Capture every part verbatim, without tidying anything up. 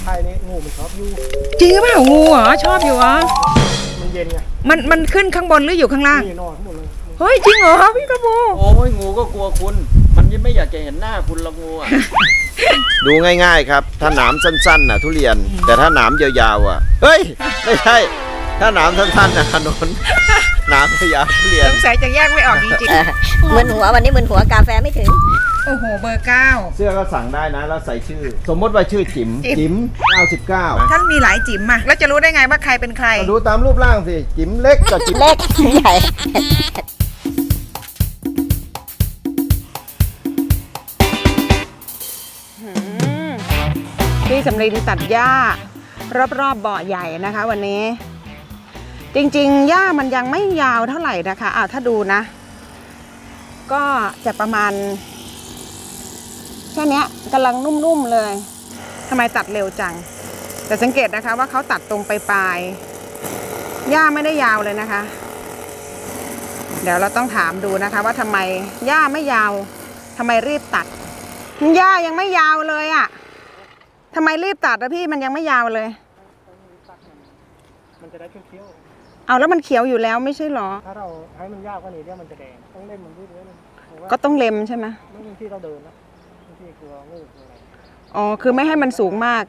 ใช่นี่งูมันชอบอยู่จริงหรือเปล่างูเหรอชอบอยู่เหรอมันเย็นไงมันมันขึ้นข้างบนหรืออยู่ข้างล่างนี่นอนข้างบนเลยเฮ้ยจริงเหรอพี่กระโบโอ้ยงูก็กลัวคุณมันยิ่งไม่อยากจะเห็นหน้าคุณละงูอ่ะดูง่ายๆครับถ้าหนามสั้นๆน่ะทุเรียนแต่ถ้าหนามยาวๆอ่ะเฮ้ยไม่ใช่ถ้าหนามสั้นๆน่ะขนุนหนามยาวทุเรียนสงสัยจะแยกไม่ออกจริงๆเหมือนหัววันนี้เหมือนหัวกาแฟไม่ถึงโอ้โหเบอร์เก้าเสื้อก็สั่งได้นะแล้วใส่ชื่อสมมติว่าชื่อจิ๋มจิ๋มเก้าสิบเก้าท่านมีหลายจิ๋มอ่ะแล้วจะรู้ได้ไงว่าใครเป็นใครดูตามรูปร่างสิจิ๋มเล็กกับจิ๋มเล็กใหญ่พี่สำลินตัดหญ้ารอบๆ บ, บ่อใหญ่นะคะวันนี้จริงๆหญ้ามันยังไม่ยาวเท่าไหร่นะคะอ้าวถ้าดูนะก็จะประมาณแค่นี้กำลังนุ่มๆเลยทำไมตัดเร็วจังแต่สังเกตนะคะว่าเขาตัดตรงไปปลายหญ้าไม่ได้ยาวเลยนะคะเดี๋ยวเราต้องถามดูนะคะว่าทำไมหญ้าไม่ยาวทำไมรีบตัดหญ้ายังไม่ยาวเลยอ่ะทำไมรีบตัดอะพี่มันยังไม่ยาวเลยมันจะได้เขียวๆเอาแล้วมันเขียวอยู่แล้วไม่ใช่หรอถ้าเราให้มันยาวกว่านี้เนี่ยมันจะแดงต้องเล็มมันรีบเลยก็ต้องเล็มใช่ไหมไม่ใช่ที่เราเดินนะที่กลัวงูอะไรอ๋อคือไม่ให้มันสูงมาก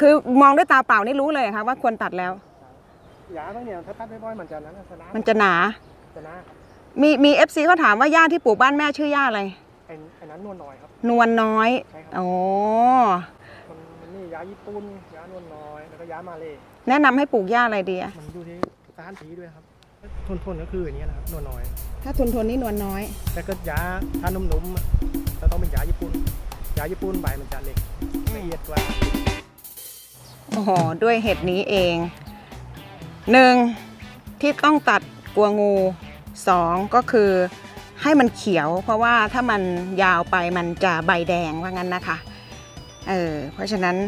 คือมองด้วยตาเปล่านี่รู้เลยค่ะว่าควรตัดแล้วหญ้าต้องเนี่ยถ้าตัดบ่อยๆมันจะนั้นมันจะหนาจะหนามีมีเอฟซีเขาถามว่าหญ้าที่ปลูกบ้านแม่ชื่อหญ้าอะไรไอ้นั้นนวลน้อยครับนวลน้อยอ๋อหญ้าญี่ปุ่นหญ้านวลน้อยแล้วก็หญ้ามาเลย์แนะนำให้ปลูกหญ้าอะไรดีอ่ะมันดูที่สารสีด้วยครับทนทนก็คืออย่างนี้นะครับนวลน้อยถ้าทนทนนี่นวลน้อยแต่ก็หญ้าถ้านุ่มๆเราต้องเป็นหญ้าญี่ปุ่นหญ้าญี่ปุ่นใบมันจะเล็กละเอียดกว่าโอ้โหด้วยเหตุนี้เองหนึ่งที่ต้องตัดกลัวงูสองก็คือให้มันเขียวเพราะว่าถ้ามันยาวไปมันจะใบแดงว่างั้นนะคะเออเพราะฉะนั้น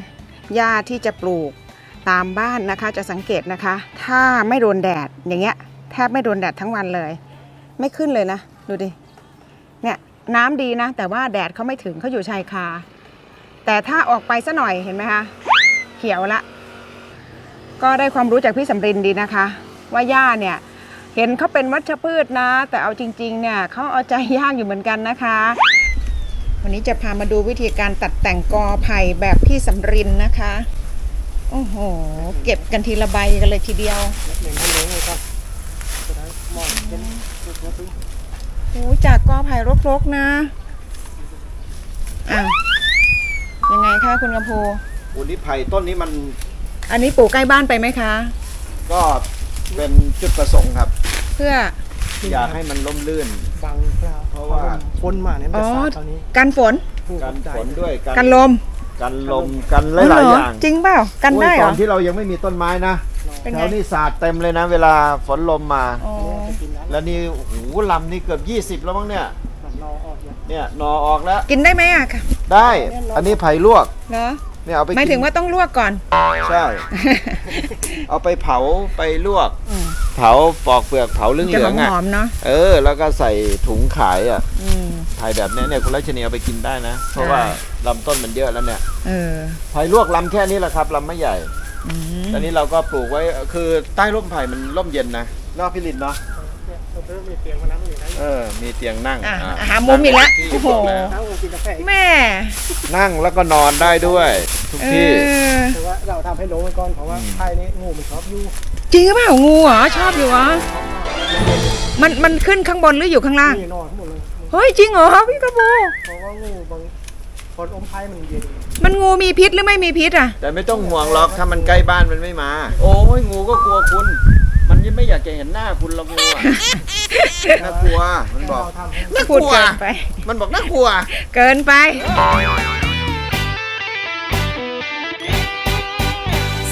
หญ้าที่จะปลูกตามบ้านนะคะจะสังเกตนะคะถ้าไม่โดนแดดอย่างเงี้ยแทบไม่โดนแดดทั้งวันเลยไม่ขึ้นเลยนะดูดิเนี่ยน้ำดีนะแต่ว่าแดดเขาไม่ถึงเขาอยู่ชายคาแต่ถ้าออกไปซะหน่อยเห็นไหมคะเขียวละก็ได้ความรู้จากพี่สำรินดีนะคะว่าหญ้าเนี่ยเห็นเขาเป็นวัชพืชนะแต่เอาจริงๆเนี่ยเขาเอาใจยากอยู่เหมือนกันนะคะวันนี้จะพามาดูวิธีการตัดแต่งกอไผ่แบบพี่สำรินนะคะโอ้โหเก็บกันทีละใบกันเลยทีเดียวโอ้จากกอไผ่รกๆนะอ่ะยังไงคะคุณกำพูอันนี้ไผ่ต้นนี้มันอันนี้ปลูกใกล้บ้านไปไหมคะก็เป็นจุดประสงค์ครับเพื่ออยากให้มันร่มรื่นบังเพราะว่าฝนมาเนี่ยมันจะสาดตอนนี้กันฝนกันฝนด้วยกันลมกันลมกันหลายๆอย่างจริงเปล่ากันได้เหรอตอนที่เรายังไม่มีต้นไม้นะแถวนี้สาดเต็มเลยนะเวลาฝนลมมาแล้วนี่หูลำนี่เกือบยี่สิบแล้วมั้งเนี่ยเนี่ยนอออกแล้วกินได้ไหมอ่ะได้อันนี้ไผ่ลวกเนาะเนี่ยเอาไปหมายถึงว่าต้องลวกก่อนใช่เอาไปเผาไปลวกเผาปอกเปลือกเผาเรื่องเหลืองอ่ะเออแล้วก็ใส่ถุงขายอ่ะไผ่แบบนี้เนี่ยคุณรัชนีเอาไปกินได้นะเพราะว่าลำต้นมันเยอะแล้วเนี่ยไผ่ลวกลำแค่นี้แหละครับลำไม่ใหญ่ตอนนี้เราก็ปลูกไว้คือใต้ร่มไผ่มันร่มเย็นนะนอกพิรินเนาะมีเตียงนั่งเออมีเตียงนั่งหามุมอีกแล้วโอ้โหแม่นั่งแล้วก็นอนได้ด้วยทุกที่แต่ว่าเราทำให้โล่งก่อนเพราะว่าไผ่นี้งูมันชอบอยู่จริงหรือเปล่างูเหรอชอบอยู่เหรอมันมันขึ้นข้างบนหรืออยู่ข้างล่างเฮ้ยจริงเหรอพี่กระโบเพราะว่างูบางคนอมไผ่มันเย็นมันงูมีพิษหรือไม่มีพิษอ่ะแต่ไม่ต้องห่วงหรอกถ้ามันใกล้บ้านมันไม่มาโอ้ยงูก็กลัวคุณมันยังไม่อยากจะเห็นหน้าคุณละงูอ่ะน่ากลัวมันบอกน่ากลัวมันบอกน่ากลัวเกินไป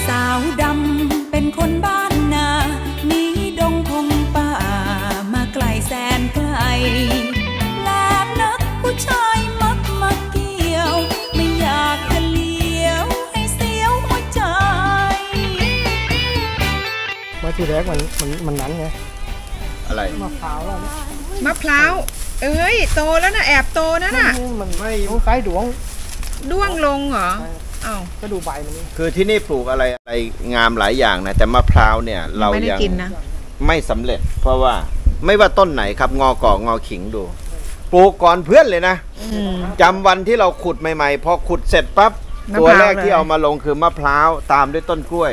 สาวดำเป็นคนบ้านนานี้ดงพงป่ามาไกลแสนไกลแลกนักผู้ชายมักมาเกี่ยวไม่อยากจะเลี้ยวให้เสียวหัวใจมาที่แรกมันมันมันนั้นไงอะไรมะพร้าวแล้วมะพร้าวเอ้ยโตแล้วนะแอบโตนะน่ะมันไม่ไฟดวงดวงลงเหรอ อ้าวก็ดูใบมันนี่คือที่นี่ปลูกอะไรอะไรงามหลายอย่างนะแต่มะพร้าวเนี่ยเรายังไม่สำเร็จเพราะว่าไม่ว่าต้นไหนครับงอกองอขิงดูปลูกก่อนเพื่อนเลยนะจำวันที่เราขุดใหม่ๆพอขุดเสร็จปั๊บตัวแรกที่เอามาลงคือมะพร้าวตามด้วยต้นกล้วย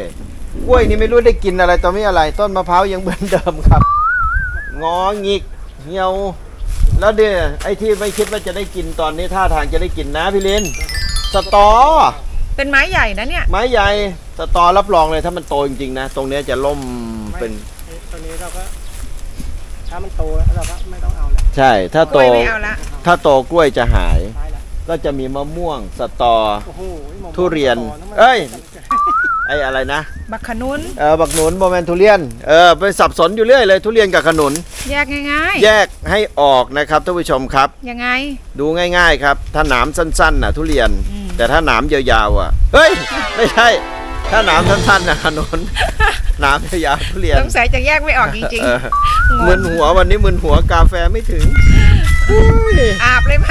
กล้วยนี่ไม่รู้ได้กินอะไรตอนนี้อะไรต้นมะพร้าวยังเหมือนเดิมครับงอหงิกเหี่ยวแล้วเดี๋ยวไอ้ที่ไม่คิดว่าจะได้กินตอนนี้ท่าทางจะได้กินนะพี่ลินสตอเป็นไม้ใหญ่นะเนี่ยไม้ใหญ่สตอรับรองเลยถ้ามันโตจริงๆนะตรงนี้จะล่มเป็นตรงนี้เราก็ถ้ามันโตแล้วเราก็ไม่ต้องเอาแล้วใช่ถ้าโตถ้าโตกล้วยจะหายก็จะมีมะม่วงสตอทุเรียนเอ้ยไอ้อะไรนะบักขนุนเออบักขนุนโมเมนทุเรียนเออไปสับสนอยู่เรื่อยเลยทุเรียนกับขนุนแยกง่ายๆแยกให้ออกนะครับท่านผู้ชมครับยังไงดูง่ายๆครับถ้าหนามสั้นๆน่ะทุเรียนแต่ถ้าหนามยาวๆอ่ะเฮ้ยไม่ใช่ถ้าหนามสั้นๆน่ะขนุนหนามยาวทุเรียนสงสัยจะแยกไม่ออกจริงๆมึนหัววันนี้มึนหัวกาแฟไม่ถึงอาบเลยไหม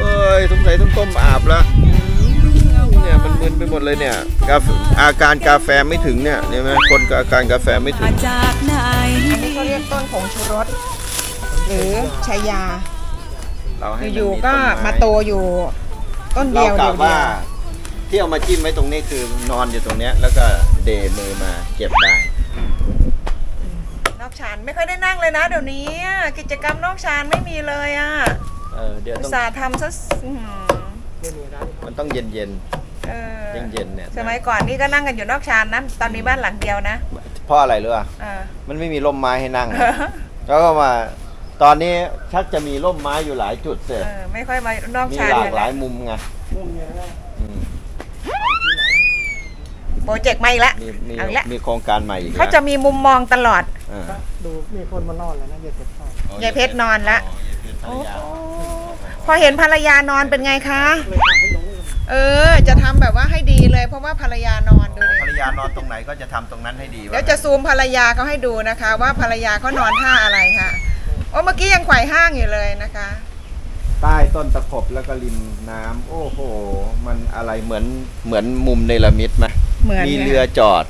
เอ้ยสงสัยต้องต้มอาบแล้วเนี่ยมันมึนไปหมดเลยเนี่ยอาการกาแฟไม่ถึงเนี่ยใช่ไหมคนอาการกาแฟไม่ถึงจากไหนอันนี้เขาเรียกต้นผงชูรสหรือชายาอยู่ก็มาโตอยู่ต้นเดียวเดียวว่าที่เอามาจิ้มไว้ตรงนี้คือนอนอยู่ตรงเนี้ยแล้วก็เดมือมาเก็บได้นอกชานไม่ค่อยได้นั่งเลยนะเดี๋ยวนี้กิจกรรมนอกชานไม่มีเลยอ่ะเออเดี๋ยวต้องอุตส่าห์ทำซะมันต้องเย็นเย็นเย็นเนี่ยสมัยก่อนนี่ก็นั่งกันอยู่นอกชานนะตอนนี้บ้านหลังเดียวนะเพราะอะไรรู้ป่ะมันไม่มีร่มไม้ให้นั่งแล้วก็มาตอนนี้ชักจะมีร่มไม้อยู่หลายจุดเสร็จไม่ค่อยมานอกชานมีหลากหลายมุมไงโปรเจกต์ใหม่ละมีโครงการใหม่เขาจะมีมุมมองตลอดดูมีคนมานอนแล้วนะยายเพชรยายเพชรนอนละพอเห็นภรรยานอนเป็นไงคะเออจะทำแบบว่าให้ดีเลยเพราะว่าภรรยานอนดูภรรยานอนตรงไหนก็จะทำตรงนั้นให้ดีแล้วจะซูมภรรยาเขาให้ดูนะคะว่าภรรยาเขานอนท่าอะไรค่ะโอ้เมื่อกี้ยังไขว่ห้างอยู่เลยนะคะใต้ต้นตะขบแล้วก็ริมน้ำโอ้โหมันอะไรเหมือนเหมือนมุมเนรมิตไหมมีเรือจอด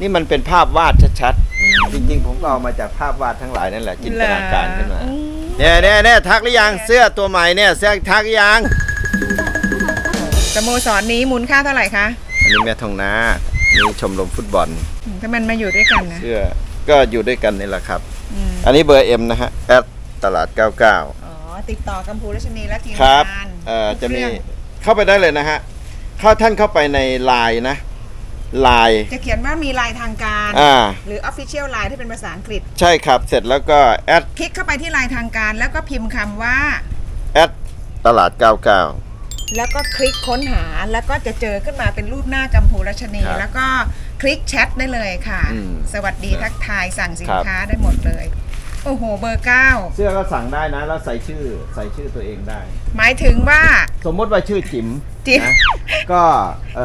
นี่มันเป็นภาพวาดชัดๆจริงๆผมก็เอามาจากภาพวาดทั้งหลายนั่นแหละจินตนาการขึ้นมาเนี่ยเนี่ยเนี่ยทักหรือยังเสื้อตัวใหม่เนี่ยเสื้อทักหรือยังสโมสรนี้มูลค่าเท่าไหร่คะอันนี้แม่ทองนานี่ชมรมฟุตบอลถ้ามันมาอยู่ด้วยกันนะเสื้อก็อยู่ด้วยกันนี่แหละครับอันนี้เบอร์เอ็มนะฮะแอดตลาดเก้าเก้าอ๋อติดต่อกัมพูรัชนีและทีมงานเอ่อจะมีเข้าไปได้เลยนะฮะเข้าท่านเข้าไปในไลน์นะไลน์จะเขียนว่ามีไลน์ทางการหรือ Official ไลน์ที่เป็นภาษาอังกฤษใช่ครับเสร็จแล้วก็แอดคลิกเข้าไปที่ไลน์ทางการแล้วก็พิมพ์คำว่าแอดตลาดเก้าเก้าแล้วก็คลิกค้นหาแล้วก็จะเจอขึ้นมาเป็นรูปหน้ากัมพูรัชนีแล้วก็คลิกแชทได้เลยค่ะสวัสดีทักทายสั่งสินค้าได้หมดเลยโอ้โหเบอร์เก้าเสื้อก็สั่งได้นะแล้วใส่ชื่อใส่ชื่อตัวเองได้หมายถึงว่าสมมติว่าชื่อจิ๋มจิ๋มก็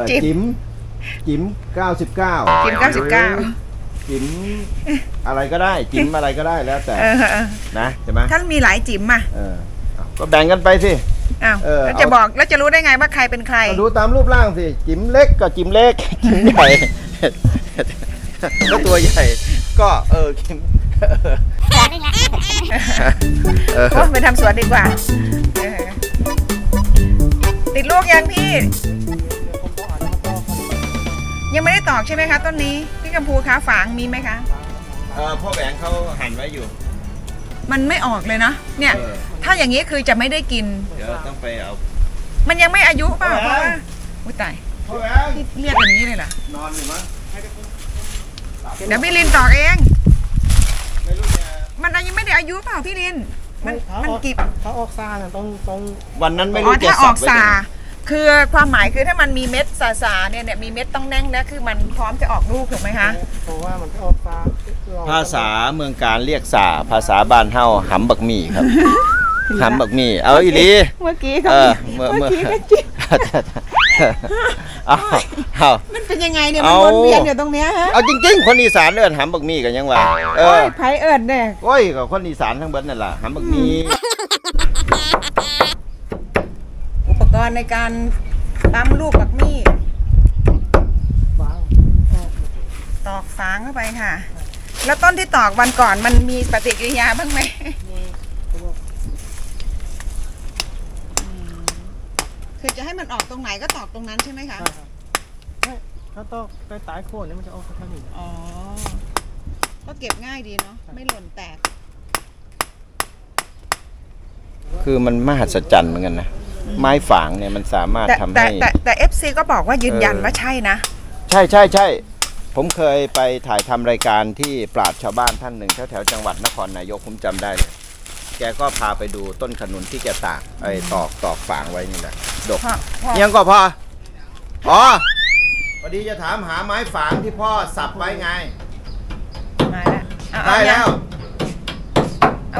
จิ๋มจิ๋มเก้าสิบเก้าจิ๋มเก้าสิบเก้าจิ๋มอะไรก็ได้จิ๋มอะไรก็ได้แล้วแต่นะใช่ไหมถ้ามีหลายจิ๋มอ่ะก็แบ่งกันไปสิแล้วจะบอกแล้วจะรู้ได้ไงว่าใครเป็นใครดูตามรูปร่างสิจิ๋มเล็กก็จิ๋มเล็กจิ๋มใหญ่ก็ตัวใหญ่ก็เออจิ๋มไปทำสวนดีกว่าติดลูกยังพี่ยังไม่ได้ตอกใช่ไหมคะต้นนี้พี่กัมพูคะฝางมีไหมคะพ่อแหวงเขาหั่นไว้อยู่มันไม่ออกเลยนะเนี่ยถ้าอย่างนี้คือจะไม่ได้กินเดี๋ยวต้องไปเอามันยังไม่อายุเปล่าเพราะว่าอุ้ยตายเรียกแบบนี้เลยเหรอนอนอยู่มั้งเดี๋ยวพี่ลินตอกเองมันยังไม่ได้อายุเปล่าพี่ลินมันมันกิบเขาออกซาตรงตรงวันนั้นไม่รู้จะออกซาคือความหมายคือถ้ามันมีเม็ดซาซาเนี่ยเนี่ยมีเม็ดต้องแน่งนะคือมันพร้อมจะออกลูกถูกไหมคะเพราะว่ามันออกซาภาษาเมืองการเรียกสาภาษาบ้านเฮาหำบักมี่ครับหำบักมี่เอาอีลีเมื่อกี้เขาเมื่อกี้ก็จิ๊บเอามันเป็นยังไงเนี่ยมันวนเวียนอยู่ตรงเนี้ยฮะเอาจริงๆคนอีสานเอิ้นหำบักมี่กันยังวะเอ้ยไผเอิ้นเนี่ยโอ้ยกับคนอีสานทั้งเบิดนั่นล่ะหำบักมี่อุปกรณ์ในการตำลูกบักมี่ ฟางเข้าไปค่ะแล้วต้นที่ตอกวันก่อนมันมีปฏิกิริยาบ้างไหมคือจะให้มันออกตรงไหนก็ตอกตรงนั้นใช่ไหมคะใช่ครับถ้าตอกใต้ใต้โคนนี่มันจะออกแค่นี้อ๋อก็เก็บง่ายดีเนาะไม่หล่นแตกคือมันมหัศจรรย์เหมือนกันนะไม้ฝางเนี่ยมันสามารถทำให้แต่แต่เอฟซีก็บอกว่ายืนยันว่าใช่นะใช่ใช่ใช่ผมเคยไปถ่ายทำรายการที่ปราชญ์ชาวบ้านท่านหนึ่งแถวแถวจังหวัดนครนายกผมจำได้เลยแกก็พาไปดูต้นขนุนที่แกตากไอ้ตอกตอกฝางไว้นี่แหละดกยังก็พอพอพอดีจะถามหาไม้ฝางที่พ่อสับไว้ไงมาแล้วได้แล้ว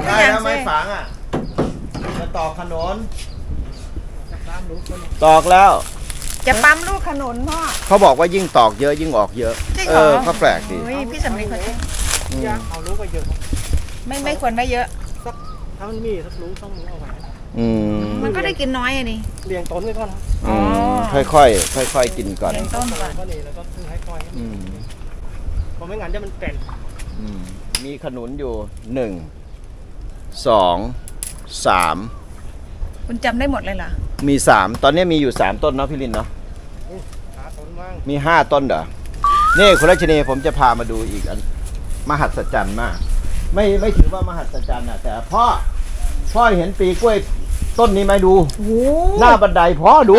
ได้แล้วไม้ฝางอ่ะจะตอกขนุนตอกแล้วจะปั๊มลูกขนุนพ่อเขาบอกว่ายิ่งตอกเยอะยิ่งออกเยอะเออเขาแปลกดีพี่สำลีคนนี้เอาลูกไปเยอะไม่ไม่ควรไม่เยอะถ้ามันมีสักรู้ต้องเอาไว้มันก็ได้กินน้อยอ่ะนี่เลี้ยงต้นไว้ก่อนอ๋อค่อยค่อยค่อยกินก่อนเลี้ยงต้นก่อนก็เลยแล้วก็ค่อยค่อยเพราะไม่งั้นจะมันเป็นมีขนุนอยู่หนึ่งสองสามคุณจำได้หมดเลยเหรอมีสามตอนนี้มีอยู่สามต้นเนาะพี่ลินเนาะมีห้าต้นเหรอนี่คุณรัชนีผมจะพามาดูอีกอันมหัศจรรย์มากไม่ไม่ถือว่ามหัศจรรย์นะแต่พ่อพ่อเห็นปีกล้วยต้นนี้ไหมดูหน้าบันไดพ่อดู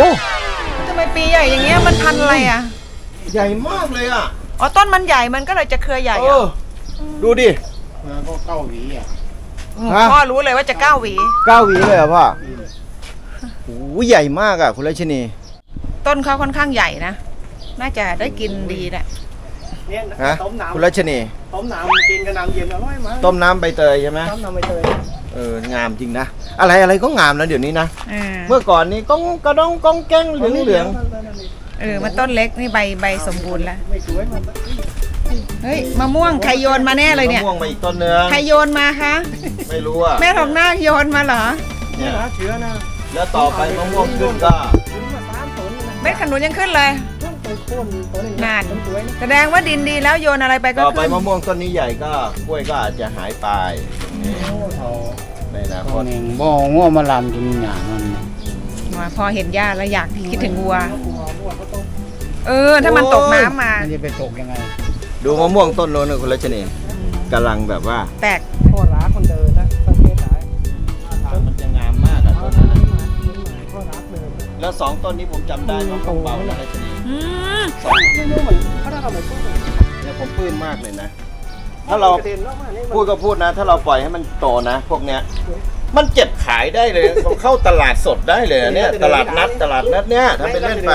ทำไมปีใหญ่อย่างเงี้ยมันพันอะไรอ่ะใหญ่มากเลยอ่ะอ๋อต้นมันใหญ่มันก็เลยจะเครือใหญ่อ่ะดูดิก็เก้าหวีอ่ะพ่อรู้เลยว่าจะเก้าหวีเก้าหวีเลยอ่ะพ่อโอ้โหใหญ่มากอ่ะคุณรัชนีต้นเขาค่อนข้างใหญ่นะน่าจะได้กินดีแหละเนี่ยต้มน้ำคุณรัชนีต้มน้ำกินกับน้ำเย็นอร่อยมากต้มน้ำใบเตยใช่ไหมต้มน้ำใบเตยเอองามจริงนะอะไรอะไรก็งามแล้วเดี๋ยวนี้นะเมื่อก่อนนี้ก้องกระด้งก้องแก้งเหลืองเหลืองเออมันต้นเล็กนี่ใบใบสมบูรณ์แล้วเฮ้ยมะม่วงใครโยนมาแน่เลยเนี่ยมะม่วงมาอีกต้นเนื้อใครโยนมาคะไม่รู้อ่ะแม่ทองหน้าโยนมาเหรอเนี่ยเชื้อนะแล้วต่อไปมะม่วงขึ้นก็เม็ดขนุนยังขึ้นเลยนานแสดงว่าดินดีแล้วโยนอะไรไปก็ขึ้นต่อไปมะม่วงต้นนี้ใหญ่ก็กล้วยก็อาจจะหายไปในอนาคตบ่ง้อมาลำจนหยามันพอเห็นหญ้าแล้วอยากคิดถึงวัวเออถ้ามันตกน้ำมาจะไปตกยังไงดูมะม่วงต้นโน้นคุณรัชนีกำลังแบบว่าแตกโคตรรักคนเดินนะประเทศไหนมันจะงามมากอ่ะต้นนั้นแล้วสองต้นนี้ผมจำได้ว่าเขาเบาแล้วรัชนีสองไม่รู้เหมือนเขาได้เราเหมือนปื้มเนี่ยผมปื้มมากเลยนะถ้าเราพูดก็พูดนะถ้าเราปล่อยให้มันโตนะพวกเนี้ยมันเจ็บขายได้เลยเข้าตลาดสดได้เลยเนี่ยตลาดนัดตลาดนัดเนี่ยทำเป็นเล่นไป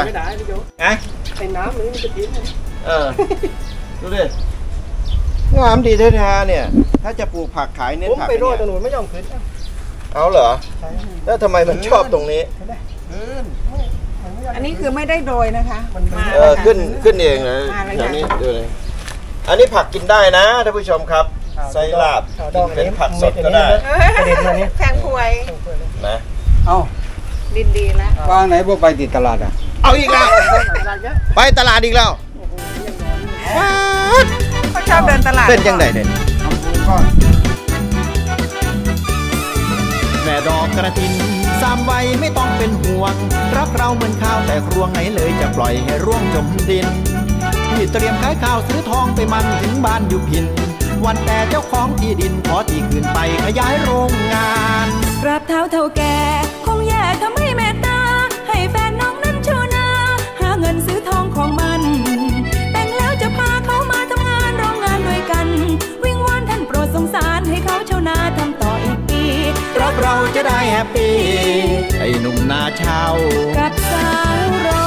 อ่ะใส่น้ำหรือมันจะทิ้งเออดูดิงามดีแท้ๆเนี่ยถ้าจะปลูกผักขายเน้นผักผมไปโรยตะหนุนไม่ยอมขึ้นเอาเหรอแล้วทำไมมันชอบตรงนี้อันนี้คือไม่ได้โดยนะคะเออขึ้นขึ้นเองนะอย่างนี้ดูเลยอันนี้ผักกินได้นะท่านผู้ชมครับไซลาบกินเป็นผักสดก็ได้แพงพวยนะเอ้าดินดีแล้ววางไหนพวกไปติดตลาดอ่ะเอาอีกแล้วไปตลาดอีกแล้วเขาชอบเดินตลาดเป็นยังไงเด่นแม่ดอกกระถินสามใบไม่ต้องเป็นห่วงรักเราเหมือนข้าวแต่ครวงไหนเลยจะปล่อยให้ร่วงจมดินที่เตรียมขายข้าวซื้อทองไปมันถึงบ้านอยู่พินวันแต่เจ้าของที่ดินขอที่คืนไปขยายโรงงานกราบเท้าเท่าแก่คงแย่ทำให้แม่ตาให้แฟนน้องนั้นชาวนาหาเงินซื้อทองของมันแต่งแล้วจะพาเขามาทำงานโรงงานด้วยกันวิงวอนท่านโปรดสงสารให้เขาชาวนาทำต่ออีกปีรับเราจะได้แฮปปี้ไอ้หนุ่มนาชาวกับสาว